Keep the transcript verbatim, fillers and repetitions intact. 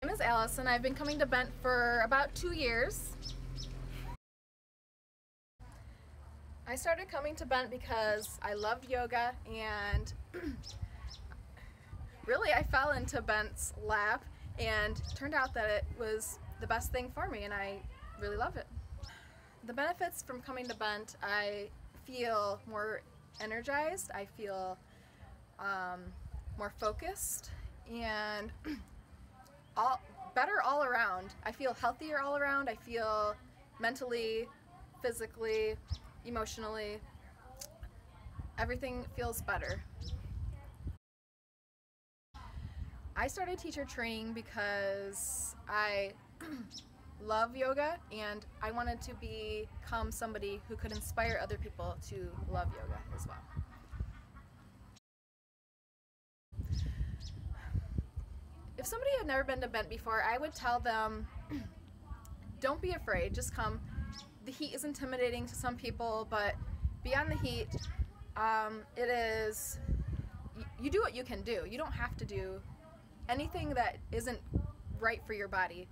My name is Allison. I've been coming to Bent for about two years. I started coming to Bent because I loved yoga and really I fell into Bent's lap, and turned out that it was the best thing for me and I really love it. The benefits from coming to Bent: I feel more energized, I feel um, more focused, and All, better all around. I feel healthier all around. I feel mentally, physically, emotionally, everything feels better. I started teacher training because I love yoga and I wanted to become somebody who could inspire other people to love yoga as well. If somebody had never been to Bent before, I would tell them, don't be afraid, just come. The heat is intimidating to some people, but beyond the heat, um, it is, you, you do what you can do. You don't have to do anything that isn't right for your body.